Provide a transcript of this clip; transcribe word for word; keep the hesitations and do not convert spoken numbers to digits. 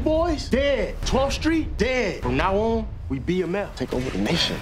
Beastie Boys? Dead. twelfth Street? Dead. From now on, we B M F. Take over the nation.